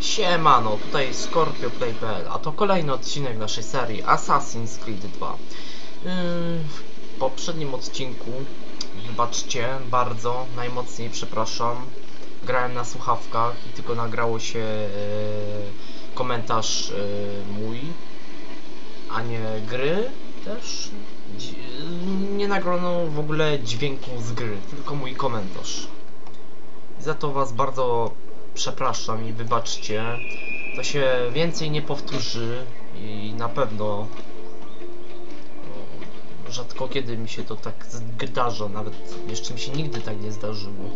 Siemano, tutaj ScorpioPlay.pl, a to kolejny odcinek naszej serii Assassin's Creed 2. W poprzednim odcinku, wybaczcie bardzo, najmocniej przepraszam, grałem na słuchawkach i tylko nagrało się komentarz mój, a nie gry też. Nie nagrano w ogóle dźwięku z gry, tylko mój komentarz. Za to was bardzo przepraszam i wybaczcie, to się więcej nie powtórzy i na pewno rzadko kiedy mi się to tak zdarza, nawet jeszcze mi się nigdy tak nie zdarzyło.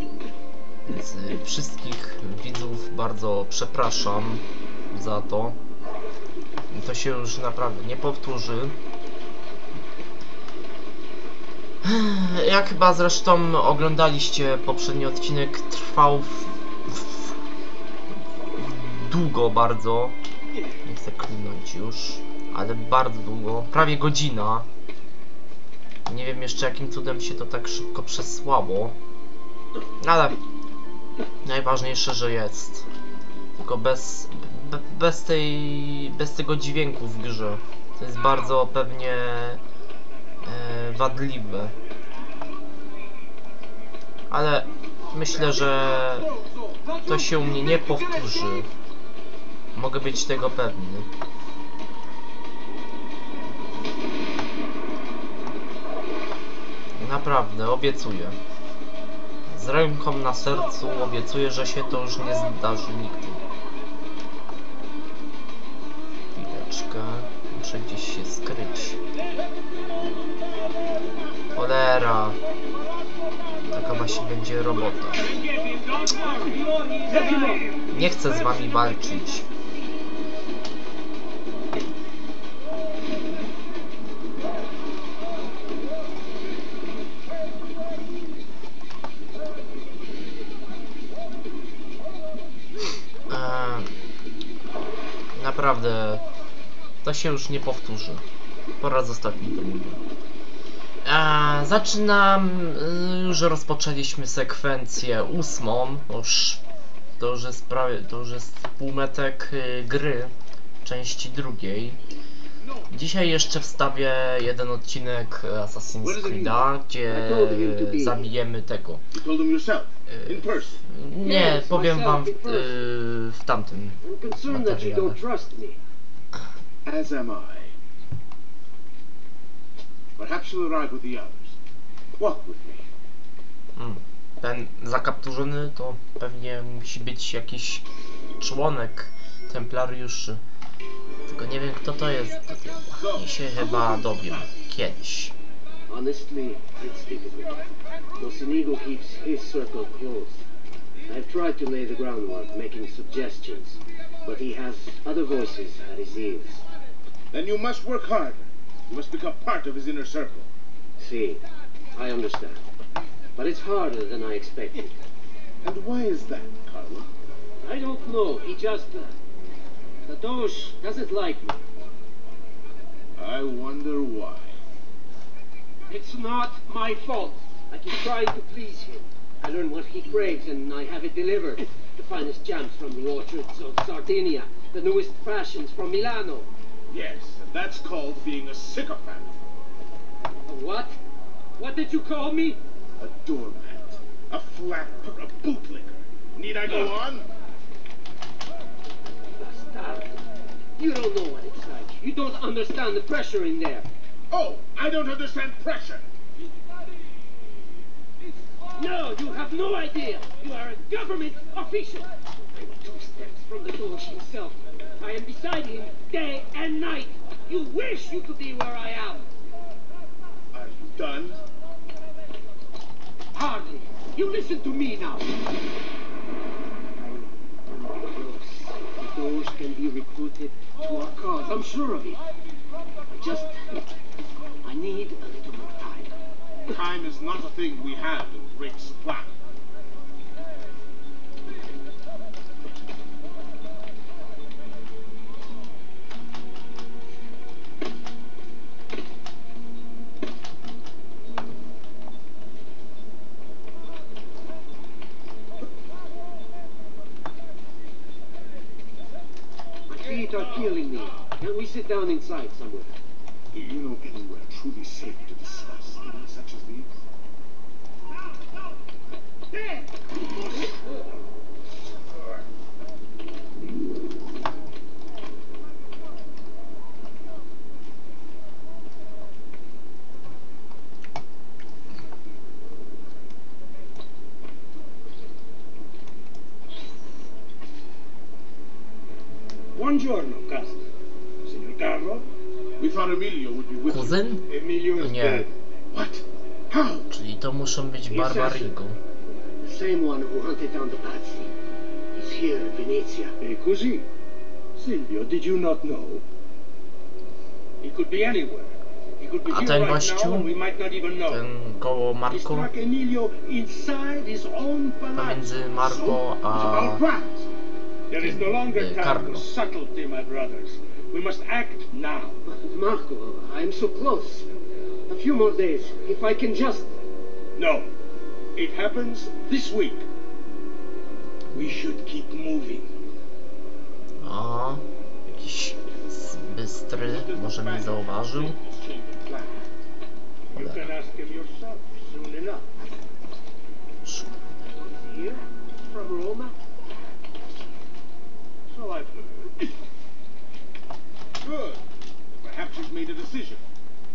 Więc wszystkich widzów bardzo przepraszam za to. To się już naprawdę nie powtórzy. Jak chyba zresztą oglądaliście poprzedni odcinek, trwał długo bardzo, nie chcę klinąć już, ale bardzo długo, prawie godzina. Nie wiem jeszcze jakim cudem się to tak szybko przesłało, ale najważniejsze, że jest. Tylko bez tego dźwięku w grze. To jest bardzo pewnie wadliwe. Ale myślę, że to się u mnie nie powtórzy. Mogę być tego pewny. Naprawdę, obiecuję. Z ręką na sercu obiecuję, że się to już nie zdarzy nigdy. Chwileczkę. Muszę gdzieś się skryć. Cholera. Taka właśnie będzie robota. Nie chcę z wami walczyć. Naprawdę to się już nie powtórzy. Po raz ostatni to mówię. Zaczynam. Już rozpoczęliśmy sekwencję 8. To już jest półmetek gry części drugiej. Dzisiaj jeszcze wstawię jeden odcinek Assassin's Creed'a, gdzie zabijemy tego. Nie, powiem wam w tamtym materiale. Ten zakapturzony to pewnie musi być jakiś członek templariuszy. Tylko nie wiem kto to jest. I się chyba dowiem kiedyś. Honestly, it's difficult. Mocenigo keeps his circle close. I've tried to lay the groundwork, making suggestions, but he has other voices at his ears. Then you must work hard. You must become part of his inner circle. See, I understand. But it's harder than I expected. And why is that, Carlo? I don't know. He just... the Doge doesn't like me. I wonder why. It's not my fault. I keep trying to please him. I learn what he craves and I have it delivered. The finest jams from the orchards of Sardinia. The newest fashions from Milano. Yes, and that's called being a sycophant. A what? What did you call me? A doormat. A flapper. A bootlicker. Need I go on? Bastard. You don't know what it's like. You don't understand the pressure in there. Oh, I don't understand pressure. No, you have no idea. You are a government official. I'm two steps from the Doge himself. I am beside him day and night. You wish you could be where I am. Are you done? Hardly. You listen to me now. The Doge can be recruited to our cause. I'm sure of it. I need a little more time. Time is not a thing we have in great supply. feet are killing me. Can we sit down inside somewhere? Do you know anywhere truly safe to discuss things such as these? No! There! Buongiorno, cousin. Signor Carlo? We thought Emilio would be with you. Kuzyn? Emilio is dead. What? How? Czyli to muszą być Barbarigo. The same one who hunted down the Pazzi. He's here in Venezia. Hey, cousin. Silvio, did you not know? He could be anywhere. He could be here right now and we might not even know. Ten koło Marco. Pomiędzy Marco a... There is no longer time for subtlety, my brothers. We must act now. But Marco, I am so close. A few more days, if I can just... No. It happens this week. We should keep moving. A, jakiś bystry, może mnie zauważył. Well, I've heard. Good. Perhaps you've made a decision.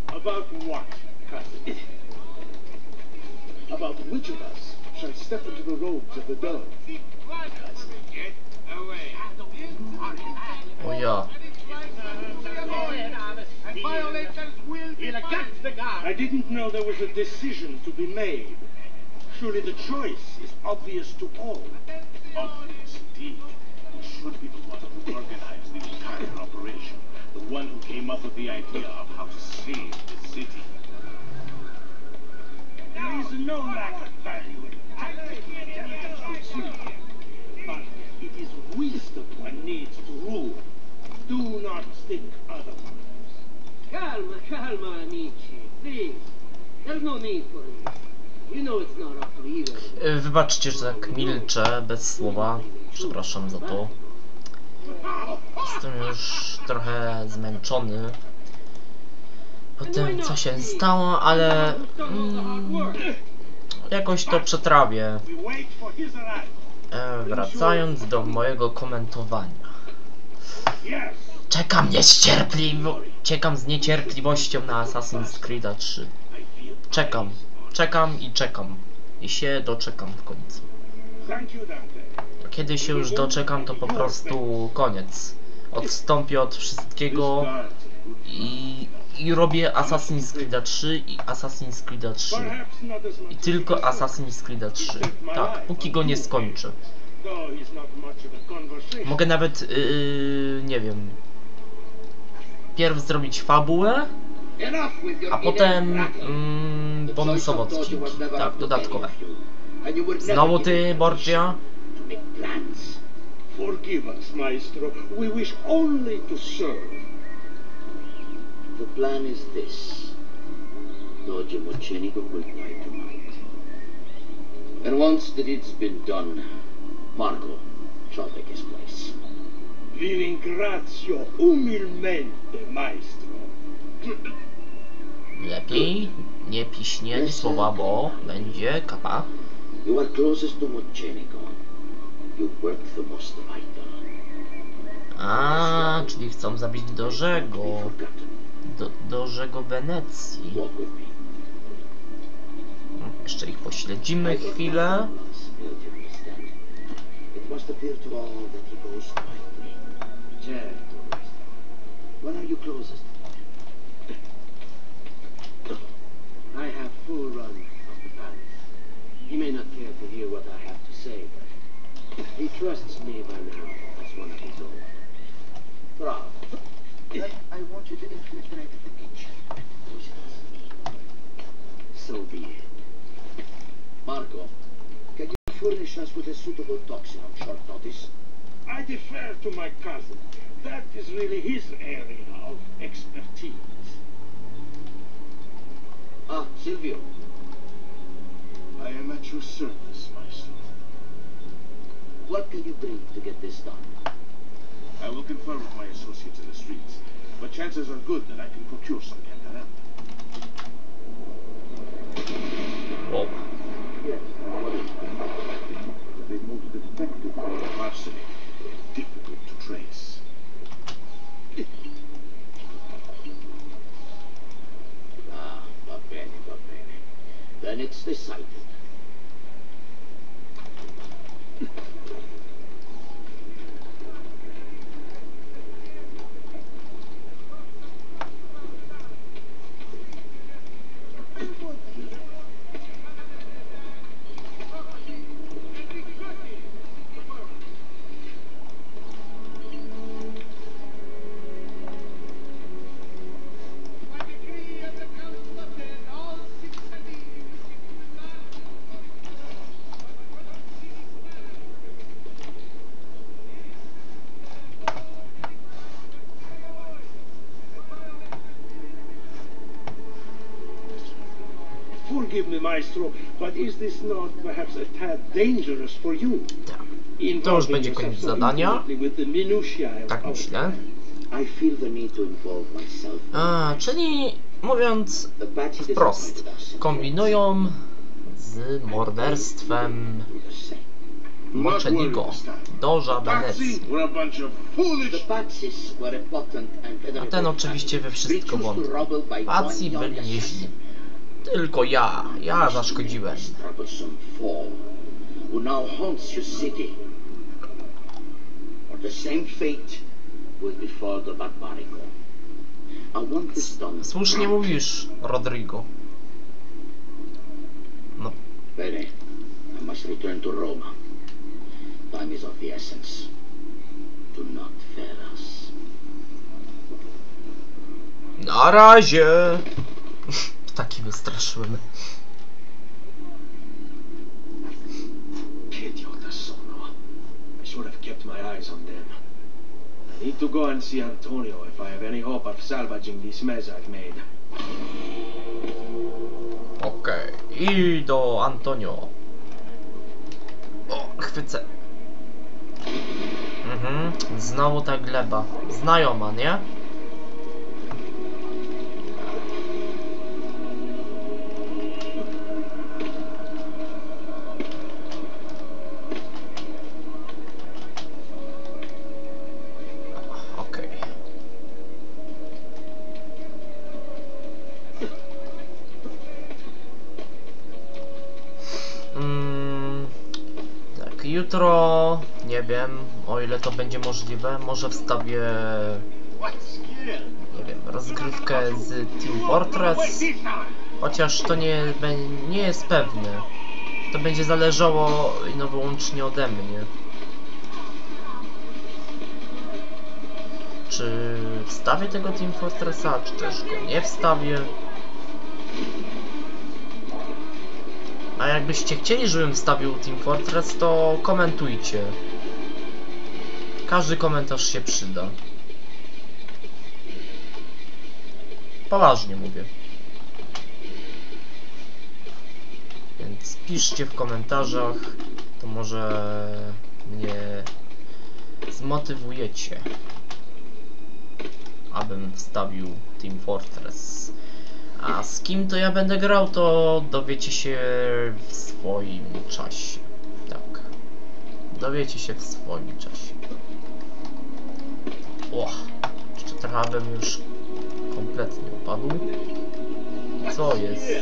About what, cousin? About which of us shall step into the robes of the Doge? Cousin. Get away. Oh, yeah. Violators will be against the guard. I didn't know there was a decision to be made. Surely the choice is obvious to all. Obvious indeed. Should be the one who organized the entire operation. The one who came up with the idea of how to save the city. There is no lack of value in tactical intelligence for Silvio. But it is wisdom one needs to rule. Do not think otherwise. Calma, calma, amici. Please. There's no need for this. You know it's not up to either. Wybaczcie, że tak milczę, bez słowa. Przepraszam za to. Jestem już trochę zmęczony po tym, co się stało, ale jakoś to przetrawię. Wracając do mojego komentowania. Czekam z niecierpliwością na Assassin's Creed 3. Czekam i czekam. I się doczekam w końcu. Kiedy się już doczekam, to po prostu koniec. Odstąpię od wszystkiego i robię Assassin's Creed 3 i Assassin's Creed 3. I tylko Assassin's Creed 3. Tak, póki go nie skończę. Mogę nawet, nie wiem... Pierw zrobić fabułę, a potem bonusowe odcinki. Tak, dodatkowe. Znowu ty, Borgia. Make plans. Forgive us, Maestro. We wish only to serve. The plan is this. Doge Mocenigo will die tonight. And once the deed's been done, Marco shall take his place. Vi ringrazio umilmente, Maestro. Lepiej nie piśnie słowa, bo będzie kapa. You are closest to Mocenigo. A, czyli chcą zabić Dożego Wenecji. Jeszcze ich pośledzimy chwilę. He trusts me by now as one of his own. Bravo. Then I want you to infiltrate the kitchen. So be it. Marco, can you furnish us with a suitable toxin on short notice? I defer to my cousin. That is really his area of expertise. Ah, Silvio. I am at your service, my son. What can you bring to get this done? I will confer with my associates in the streets, but chances are good that I can procure some cantarella. Wow. Yes, what is it? They've moved the defective from the arsenic. Difficult to trace. Ah, va bene, va bene. Then it's decided. To już będzie koniec zadania. Tak myślę. Czyli mówiąc wprost, kombinują z morderstwem Mocenigo, doża Benezji. A ten oczywiście we wszystko wątpił. Pacji byli nieźli. Tylko ja zaszkodziłem. Słusznie mówisz, Rodrigo. No. Bene, I must return to Roma. Time is of the essence. Do not fail us. Na razie. Taki wystraszyłem. I need to go and see Antonio if I have any hope of salvaging this mess I've made. Okej, i do Antonio. O, chwycę. Znowu ta gleba. Znajoma, nie? Jutro, nie wiem, o ile to będzie możliwe, może wstawię, nie wiem, rozgrywkę z Team Fortress, chociaż to nie jest pewne, to będzie zależało no wyłącznie ode mnie, czy wstawię tego Team Fortressa, czy też go nie wstawię. A jakbyście chcieli, żebym wstawił Team Fortress, to komentujcie. Każdy komentarz się przyda. Poważnie mówię. Więc piszcie w komentarzach, to może mnie zmotywujecie, abym wstawił Team Fortress. A z kim to ja będę grał, to dowiecie się w swoim czasie. Tak. Dowiecie się w swoim czasie. O, jeszcze trochę bym już kompletnie upadł. Co jest?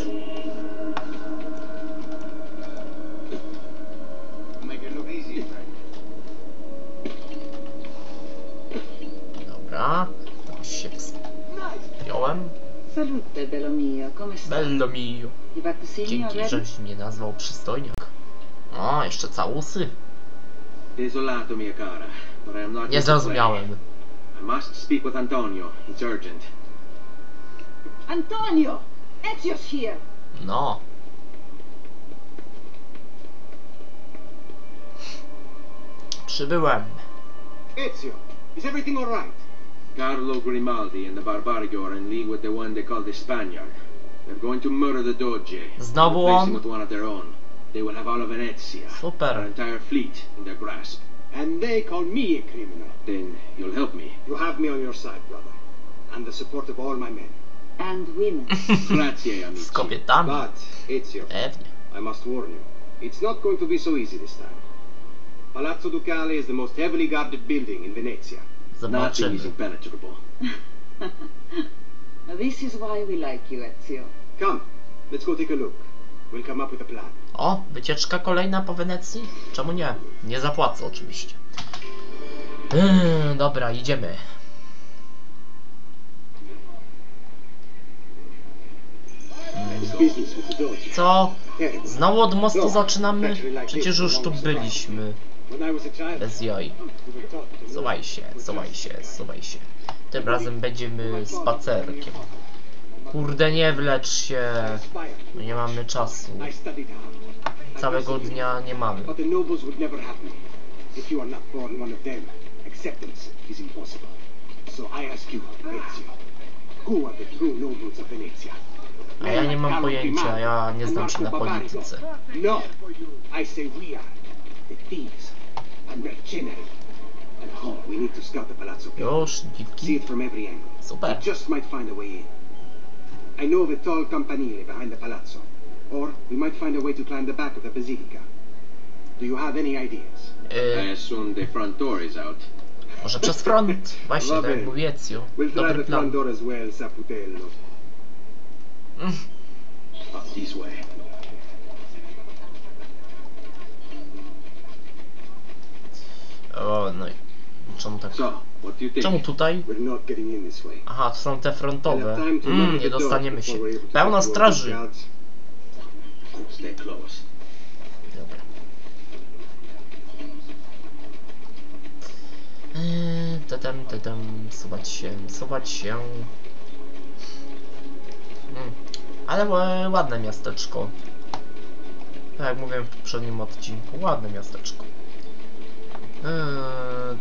Dobra, to się wspiąłem. Salute, bello mio, come stai? Bello mio. Dzięki, żeś mnie nazwał przystojniak. O, jeszcze całusy. Desolato, mia cara, but I am not. Nie zrozumiałem. I must speak with Antonio. It's urgent. Antonio, Ezio's here. No. Przybyłem. Ezio, is everything all right? Carlo Grimaldi and the Barbarigo are in league with the one they call the Spaniard. They're going to murder the Doge. Znowu on. Replace him with one of their own. They will have all of Venezia, our entire fleet, in their grasp. And they call me a criminal. Then you'll help me. You have me on your side, brother. And the support of all my men. And women. Grazie, amici. But, Ezio, I must warn you. It's not going to be so easy this time. Palazzo Ducale is the most heavily guarded building in Venezia. Nothing is impenetrable. This is why we like you, Ezio. Come, let's go take a look. We'll come up with a plan. O, wycieczka kolejna po Wenecji? Czemu nie? Nie zapłacę oczywiście. Dobra, idziemy. Co? Znowu od mostu zaczynamy? Przecież już tu byliśmy. Bez jaj. Złaj się, złaj się, złaj się. Tym razem będziemy spacerkiem. Kurde, nie wlecz się. Nie mamy czasu. Całego dnia nie mamy. A ja nie mam pojęcia, ja nie znam się na polityce. No, I say we are the thieves and mercenaries. And how we need to scout the palazzo. See it from every angle. Super. We just might find a way in. I know of a tall campanile behind the palazzo, or we might find a way to climb the back of the basilica. Do you have any ideas? I assume the front door is out. Może przez front, właśnie, tak jak mówił Ezio. Dobry plan. O, no i czemu tak? Czemu tutaj? Aha, to są te frontowe. Nie dostaniemy się. Pełna straży. Dobra. Tatem, tatem, suwać się, suwać się. Ale ładne miasteczko. Tak jak mówiłem w poprzednim odcinku, ładne miasteczko.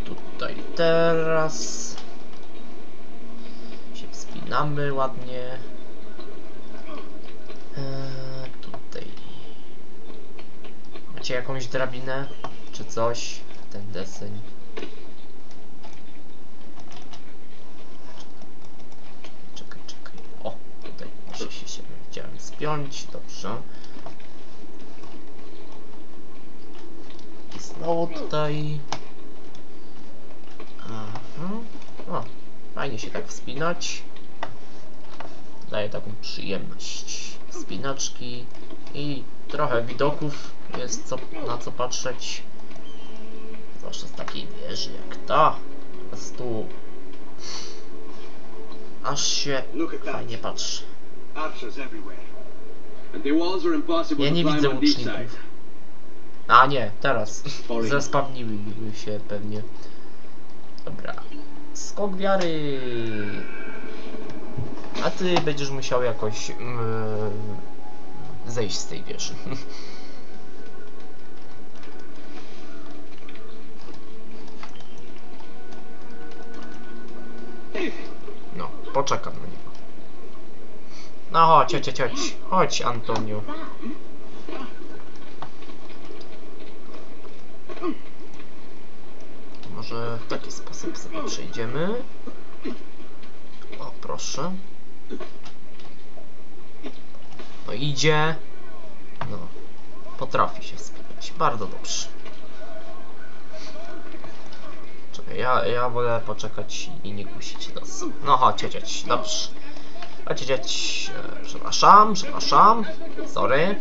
Tutaj teraz się wspinamy ładnie. Tutaj macie jakąś drabinę czy coś? Ten deseń. Czekaj. O, tutaj się chciałem spiąć, dobrze. I znowu tutaj. O, fajnie się tak wspinać. Daje taką przyjemność. Wspinaczki i trochę widoków jest na co patrzeć. Zwłaszcza z takiej wieży jak ta. Po prostu aż się fajnie patrzy. Ja nie widzę łuczników. A nie, teraz zespawniły się pewnie. Dobra, skok wiary. A ty będziesz musiał jakoś zejść z tej wieży. No, poczekam na niego. No chodź. Chodź, Antonio. Może w taki sposób sobie przejdziemy. O, proszę. No idzie. No, potrafi się wspinać. Bardzo dobrze. Czekaj, ja wolę poczekać i nie kusić nas. No chodź, dobrze. Chodź. Przepraszam. Sorry.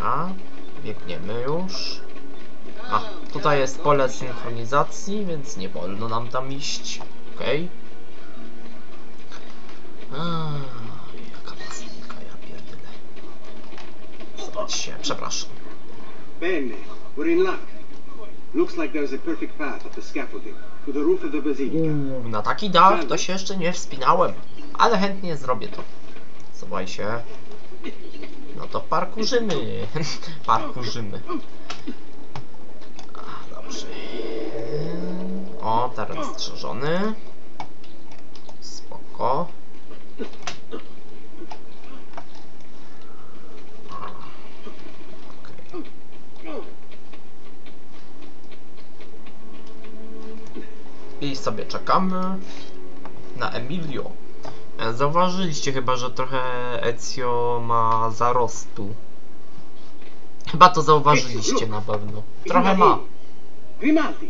Dobra, biegniemy już. A, tutaj jest pole synchronizacji, więc nie wolno nam tam iść. Okej. Jaka piosenka, ja pierdolę. Zobacz się, przepraszam. Bene, we're in luck. Looks like there's a perfect path up the scaffolding to the roof of the basilica. Na taki dach to się jeszcze nie wspinałem, ale chętnie zrobię to. Zobacz się. No to parkurzymy. O, teraz strzeżony. Spoko. Okay. I sobie czekamy na Emilio. Zauważyliście chyba, że trochę Ezio ma zarostu. Chyba to zauważyliście na pewno. Trochę ma.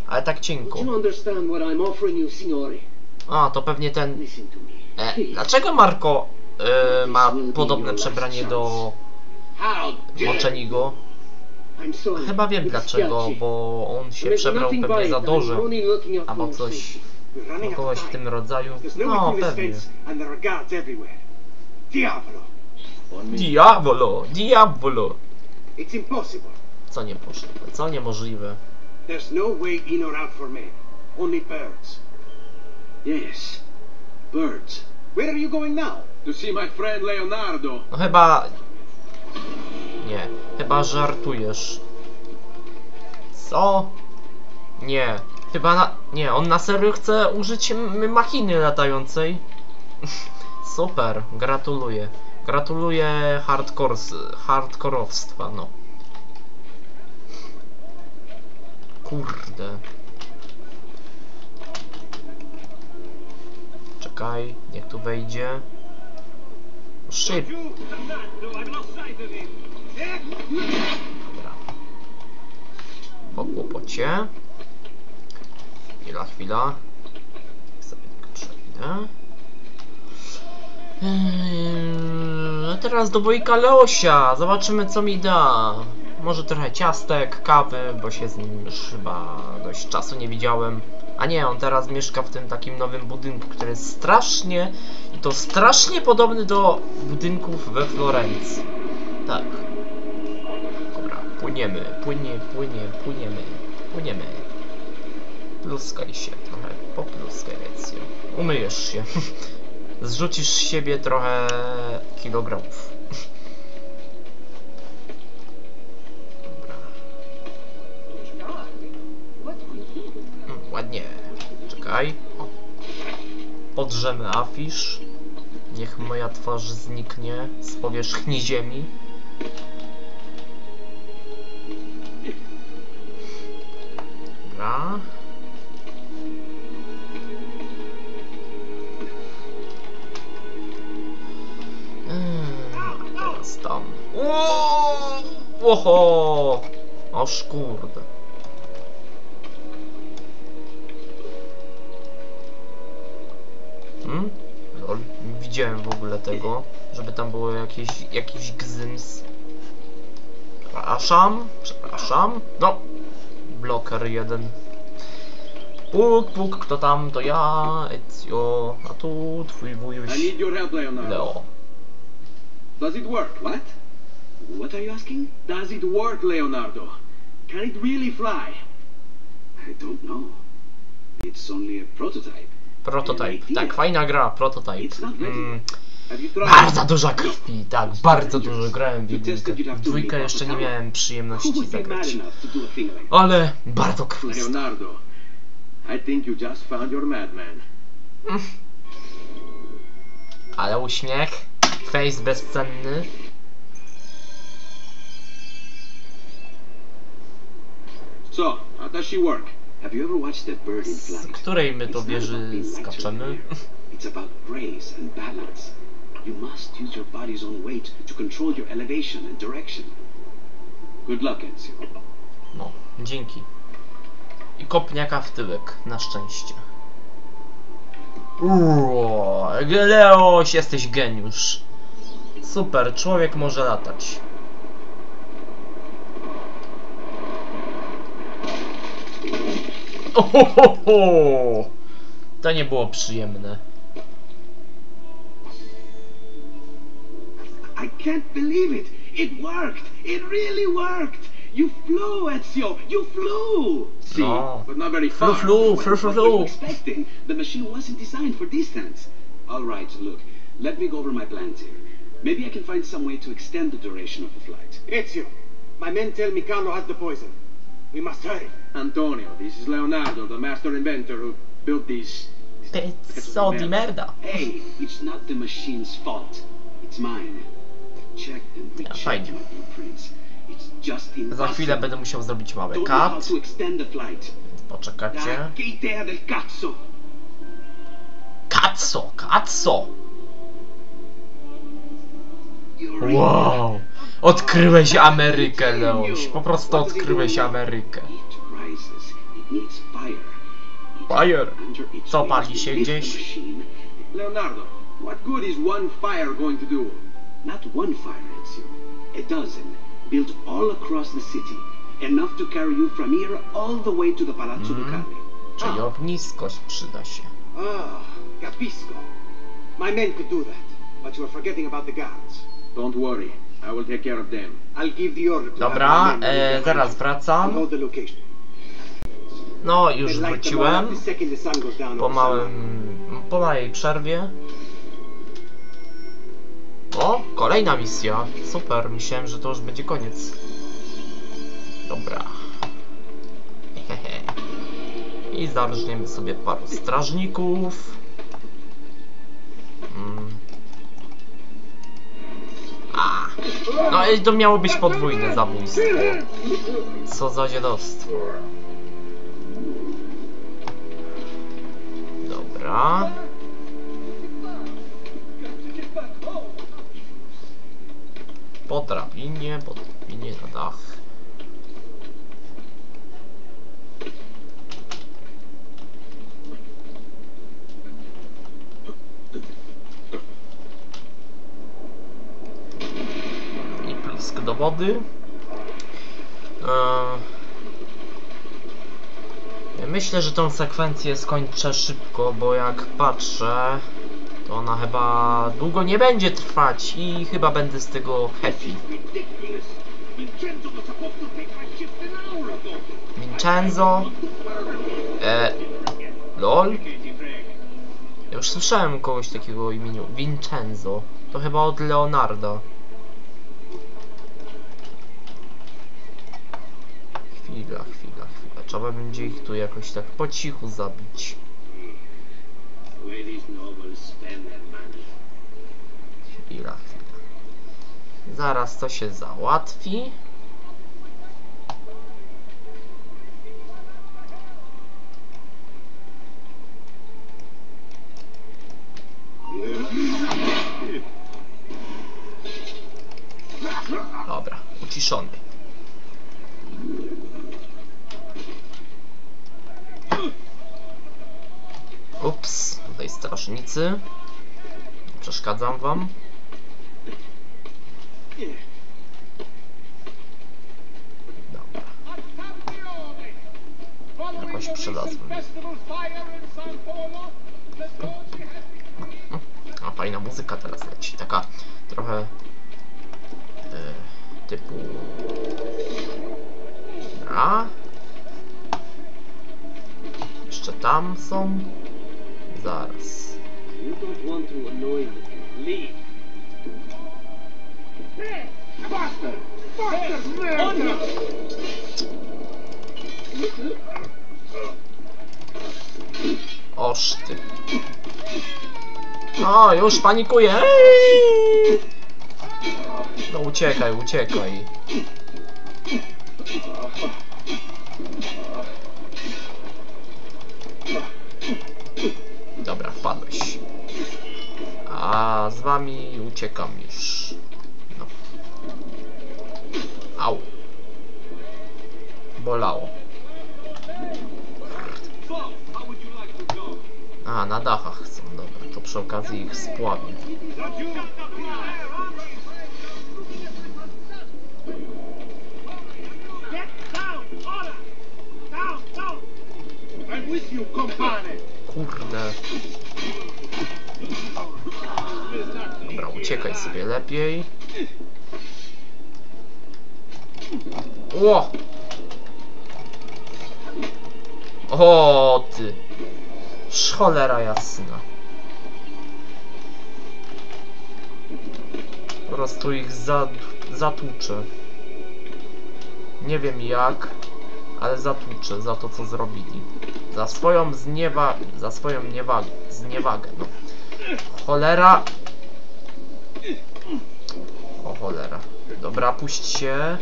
Ale tak cienko. A, to pewnie ten... dlaczego Marco ma podobne przebranie do Mocenigo? Chyba wiem dlaczego, bo on się przebrał pewnie za Dożem, albo coś, kogoś w tym rodzaju. No, pewnie. Diabolo! Diabolo! Co niemożliwe, co niemożliwe. No chyba... Nie, chyba żartujesz. Co? Nie, chyba na... Nie, on na serio chce użyć machiny latającej. Super, gratuluję. Gratuluję hardkorowstwa, no. Kurde. Czekaj, niech tu wejdzie. Szyb. Dobra. Po kłopocie. Chwila. Sobie tylko przejdę. A teraz do bojka Leosia. Zobaczymy co mi da. Może trochę ciastek, kawy, bo się z nim już chyba dość czasu nie widziałem. A nie, on teraz mieszka w tym takim nowym budynku, który jest strasznie, i to strasznie podobny do budynków we Florencji. Tak. Dobra, płyniemy, płyniemy. Pluskaj się trochę, popluskaj Ezio. Umyjesz się. Zrzucisz z siebie trochę kilogramów. Ładnie. Czekaj. O. Podrzemy afisz. Niech moja twarz zniknie z powierzchni ziemi. Dobra. Teraz tam. Oho! Oż kurde. Widziałem w ogóle tego, żeby tam było jakieś, jakiś gzyms. Przepraszam, przepraszam. No, bloker jeden. Puk, puk, kto tam? To ja, Ezio. A tu twój wujuś Leo. Does it work? What? What are you asking? Does it work, Leonardo? Can it really fly? I don't know. It's only a prototype. Prototyp, tak, fajna gra, prototyp. Bardzo duża krwi, tak, bardzo dużo grałem w jedynkę. W dwójkę jeszcze nie miałem przyjemności zagrać. Ale bardzo krwista. Ale uśmiech, face bezcenny. So, how does she work? Z której my to wieży skaczemy? No, dzięki. I kopniaka w tyłek, na szczęście. Leoś, jesteś geniusz. Super, człowiek może latać. Ohohoho! To nie było przyjemne. I can't believe it. It worked. It really worked. You flew, Ezio. You flew. See, but not very far. Flew. Expecting the machine wasn't designed for distance. All right, look. Let me go over my plans here. Maybe I can find some way to extend the duration of the flight. Ezio, my men tell me Carlo has the poison. We must hurry. Antonio, this is Leonardo, the master inventor who built these... Pezzo di merda. Hey, it's not the machine's fault. It's mine. Check and recheck my blueprints. It's just impossible. Za chwilę będę musiał zrobić mały cut. Poczekajcie. Cazzo! Cazzo! Wow! Odkryłeś Amerykę, Leoś. Po prostu odkryłeś Amerykę. Fire! Co, pali się gdzieś? Leonardo, what good is one fire going to do? Not one fire, Ezio. A dozen, built all across the city. Enough to carry you from here all the way to the Palazzo Ducale. Czyli ogniskość przyda się. Ah, capisco. My men could do that, but you are forgetting about the guards. Don't worry, I will take care of them. I'll give the order to the men. Dobra, zaraz wracam. No, już wróciłem. Po małej przerwie. O, kolejna misja. Super, myślałem, że to już będzie koniec. Dobra. I zarżniemy sobie paru strażników. No i to miało być podwójne zabójstwo. Co za dziadostwo. Dobra. Po drabinie na dach. I plusk do wody. Myślę, że tą sekwencję skończę szybko, bo jak patrzę, to ona chyba długo nie będzie trwać i chyba będę z tego happy. Vincenzo. LOL. Ja już słyszałem kogoś takiego o imieniu. Vincenzo. To chyba od Leonarda. Chwila. Trzeba będzie ich tu jakoś tak po cichu zabić. Chwila. Zaraz to się załatwi. Dobra, uciszony. Ups, tutaj strażnicy. Przeszkadzam wam. Dobra. Jakoś przylazłem. A fajna muzyka teraz leci. Taka trochę typu... Dobra. Jeszcze tam są. Zaraz. Oż ty. O, już panikuję. No uciekaj. Dobra, wpadłeś. A z wami uciekam już. No. Au. Bolało. A, na dachach są, dobra. To przy okazji ich spławię. Kurde. Dobra, uciekaj sobie lepiej. Ło! O ty! Cholera jasna. Po prostu ich zatłuczę. Nie wiem jak, ale zatłuczę za to, co zrobili. Za swoją zniewagę, no. Cholera. O cholera. Dobra, puść się.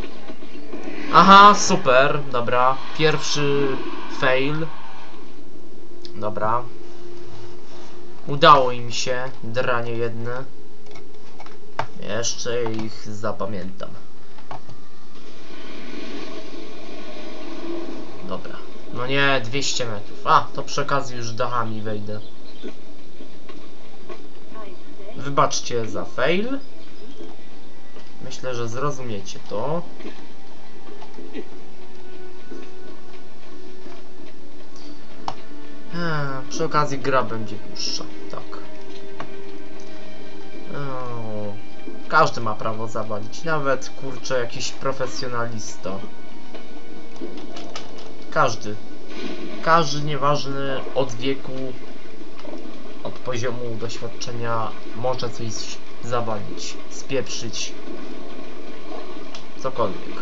Aha, super, dobra. Pierwszy fail. Dobra. Udało im się, dranie jedne. Jeszcze ich zapamiętam. Dobra. No nie, 200 metrów. A, to przy okazji już dachami wejdę. Wybaczcie za fail. Myślę, że zrozumiecie to. Przy okazji gra będzie dłuższa, tak. Każdy ma prawo zawalić, nawet kurczę jakiś profesjonalista. Każdy, nieważny od wieku, od poziomu doświadczenia, może coś zawalić, spieprzyć, cokolwiek.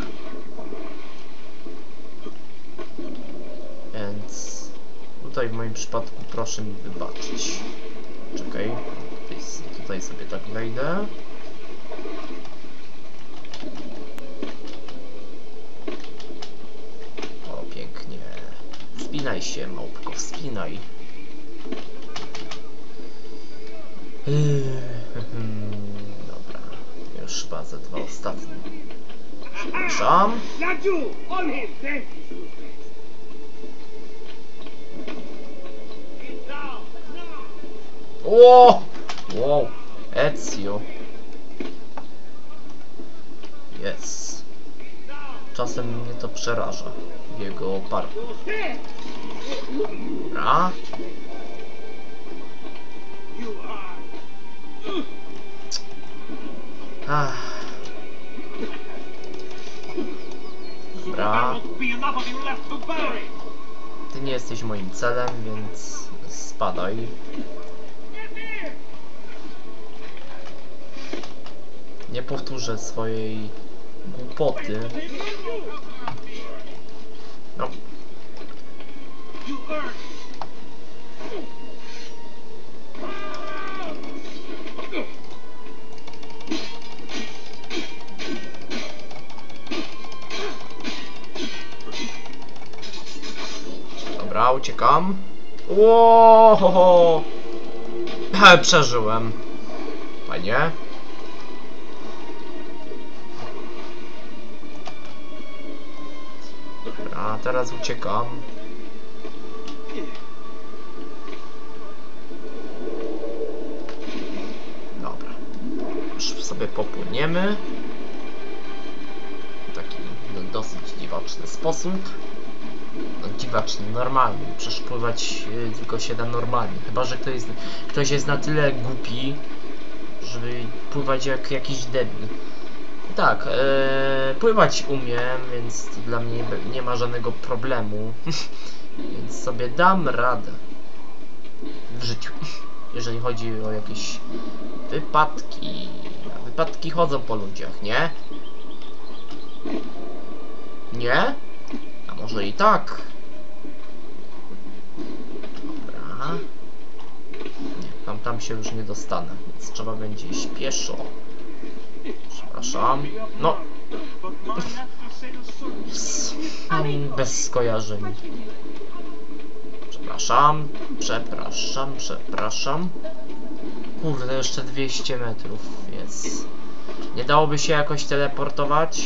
Więc tutaj w moim przypadku proszę mi wybaczyć. Czekaj, tutaj sobie tak wejdę. O, pięknie. Wspinaj się, małpko, wspinaj. Dobra, już chyba ze dwa ostatnie. Przepraszam. O! Wow! Ezio! Jest. Czasem mnie to przeraża w jego parku. Dobra. Dobra. Ty nie jesteś moim celem, więc spadaj. Nie powtórzę swojej głupoty. No. Dobra, uciekam. Łohoho! Przeżyłem. Fajnie. A teraz uciekam. Dobra. Już sobie popłyniemy. W taki dosyć dziwaczny sposób. No, dziwaczny, normalny. Przecież pływać tylko się da normalnie. Chyba że ktoś jest na tyle głupi, żeby pływać jak jakiś debil. Tak, pływać umiem, więc dla mnie nie ma żadnego problemu. Więc sobie dam radę w życiu, jeżeli chodzi o jakieś wypadki. A wypadki chodzą po ludziach, nie? Nie? A może i tak? Dobra. Nie, tam się już nie dostanę, więc trzeba będzie iść pieszo. Przepraszam. No. Bez skojarzeń. Przepraszam. Przepraszam. Przepraszam. Kurde, jeszcze 200 metrów jest. Nie dałoby się jakoś teleportować?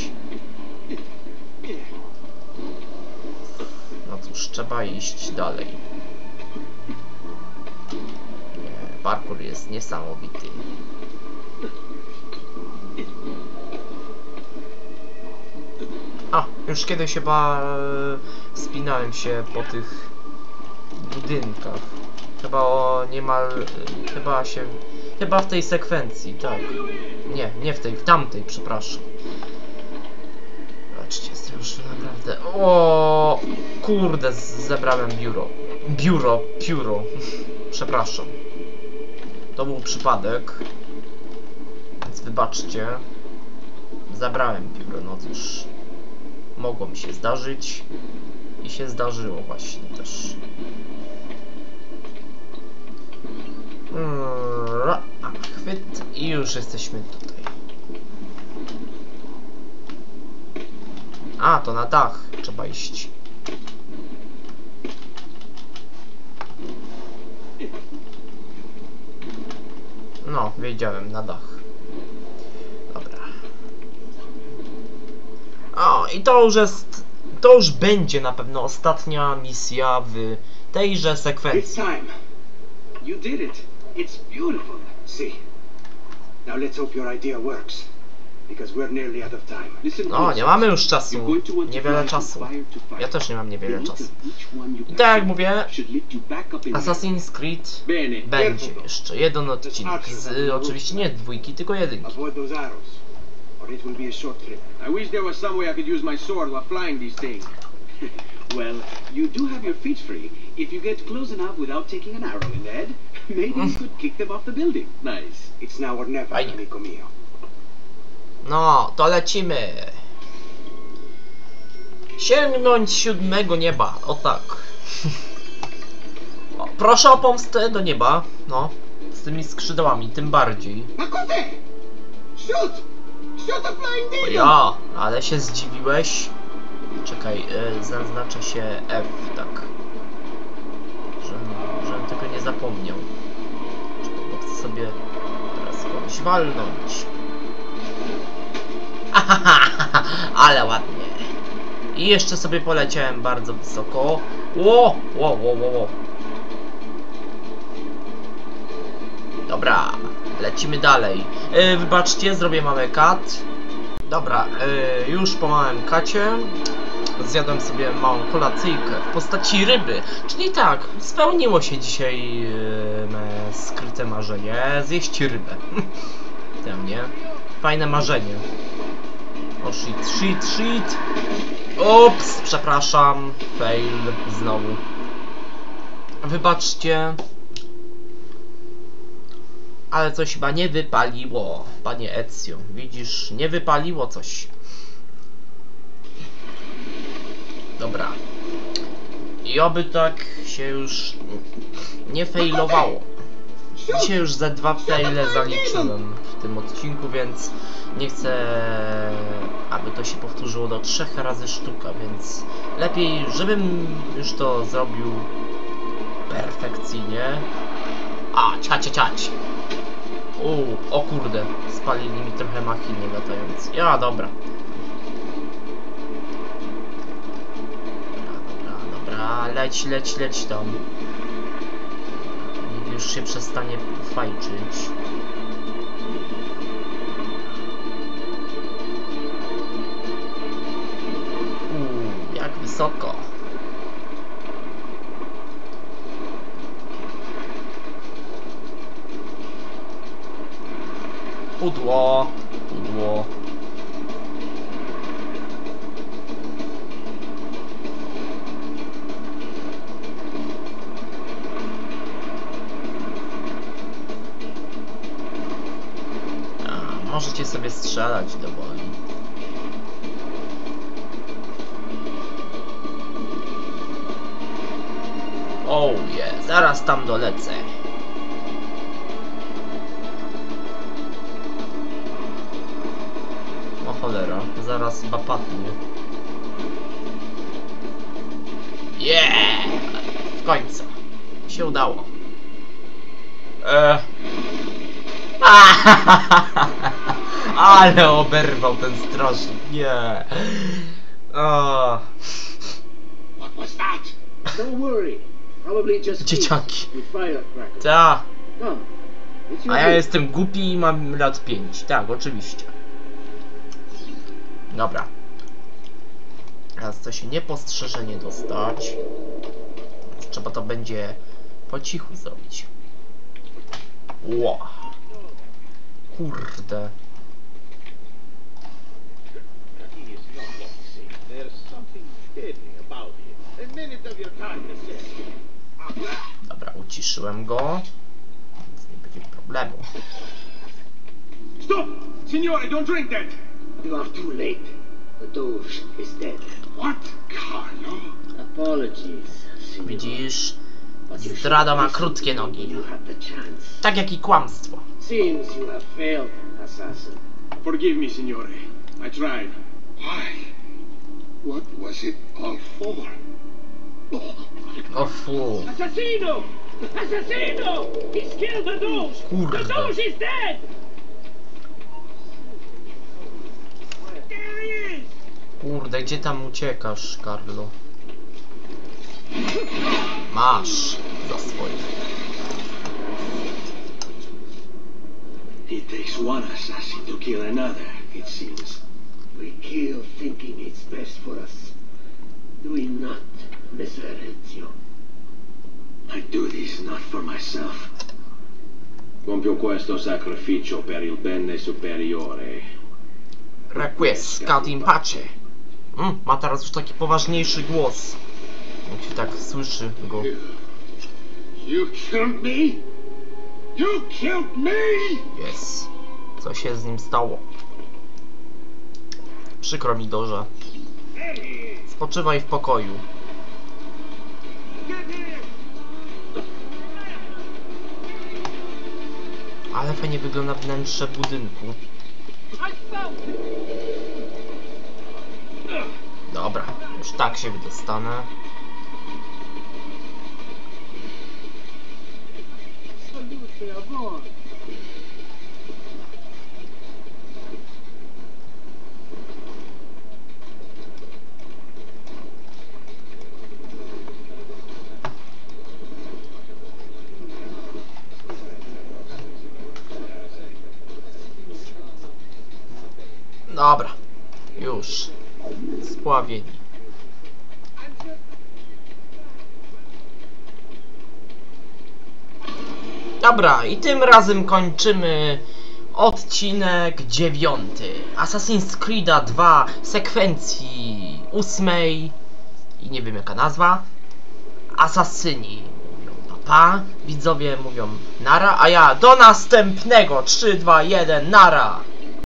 No cóż, trzeba iść dalej. Nie, parkour jest niesamowity. A, już kiedyś chyba wspinałem się po tych budynkach. Chyba o niemal... Chyba w tej sekwencji, tak. Nie, nie w tej, w tamtej, przepraszam. Zobaczcie, jestem już naprawdę... O, kurde, zebrałem biuro. Pióro. Przepraszam. To był przypadek. Więc wybaczcie. Zabrałem pióro, no cóż. Mogło mi się zdarzyć i się zdarzyło właśnie też. Chwyt i już jesteśmy tutaj. A, to na dach trzeba iść. No, wiedziałem, na dach. Dobra. O, i to już jest... To już będzie na pewno ostatnia misja w tejże sekwencji. No, nie mamy już czasu. Niewiele czasu. Ja też nie mam niewiele czasu. I tak jak mówię, Assassin's Creed będzie jeszcze jeden odcinek. Z, oczywiście nie dwójki, tylko jedynki. Or it will be a short trip. I wish there was some way I could use my sword while flying these things. Well, you do have your feet free. If you get close enough without taking an arrow in the head, maybe you could kick them off the building. Nice. It's now or never, amigo mio. No, to lecimy. Sięgnąć siódmego nieba. O tak. O, proszę o pomstę do nieba. No, z tymi skrzydłami, tym bardziej. O ja, ale się zdziwiłeś. Czekaj, zaznacza się F, tak. Żebym tego nie zapomniał. Bo chcę sobie teraz kogoś walnąć. Ahaha, ale ładnie. I jeszcze sobie poleciałem bardzo wysoko. Ło, ło, ło, ło. Dobra. Lecimy dalej. Wybaczcie, zrobię mamy kat. Dobra, już po małym kacie zjadłem sobie małą kolacyjkę w postaci ryby. Czyli tak, spełniło się dzisiaj me skryte marzenie. Zjeść rybę. Pewnie. Fajne marzenie. O shit, shit, shit. Ups, przepraszam. Fail znowu. Wybaczcie. Ale coś chyba nie wypaliło, panie Ezio. Widzisz, nie wypaliło coś. Dobra. I oby tak się już nie failowało. Dzisiaj już ze 2 faile zaliczyłem w tym odcinku, więc nie chcę, aby to się powtórzyło do 3 razy sztuka, więc lepiej, żebym już to zrobił perfekcyjnie. A, ciacie, ciacie. O kurde, spalili mi trochę machiny latając. Ja, dobra. Dobra, leć tam. Nikt już się przestanie fajczyć. Jak wysoko. Pudło, pudło. A, możecie sobie strzelać do boli. Oh yeah, zaraz tam dolecę. Cholera, zaraz chyba padnie. Yeah! W końcu się udało. Ale oberwał ten straszny. Nie. Dzieciaki. Ta. A ja jestem głupi i mam lat 5. Tak, oczywiście. Dobra. Teraz chce się niepostrzeżenie dostać. Trzeba to będzie po cichu zrobić. Ło. Kurde. Dobra, uciszyłem go. Więc nie będzie problemu. Stop! Signore, don't drink that! You are too late. The Doge is dead. What, Carlo? Apologies. Widzisz, zdrada ma krótkie nogi. Tak jak i kłamstwo. Seems you have failed, assassin. Forgive me, signore. I tried. Why? What was it all for? A fool. Assassino! Assassino! He's killed the Doge! The Doge is dead! There he is! Kurde, gdzie tam uciekasz, Carlo? Masz za swoje. It takes one assassin to kill another, it seems. We kill thinking it's best for us. Do we not, Mr. Ezio? I do this not for myself. Compio questo sacrificio per il bene superiore. Requiescat in pace. Ma teraz już taki poważniejszy głos. Jak się tak słyszy go. You killed me? You killed me? Yes. Co się z nim stało? Przykro mi, Doże. Spoczywaj w pokoju. Ale fajnie wygląda wnętrze budynku. Dobra, już tak się wydostanę. Dobra, już spławieni. Dobra, i tym razem kończymy odcinek 9 Assassin's Creed'a 2 sekwencji 8. I nie wiem jaka nazwa. Asasyni. Pa, widzowie mówią nara, a ja do następnego. 3, 2, 1, nara.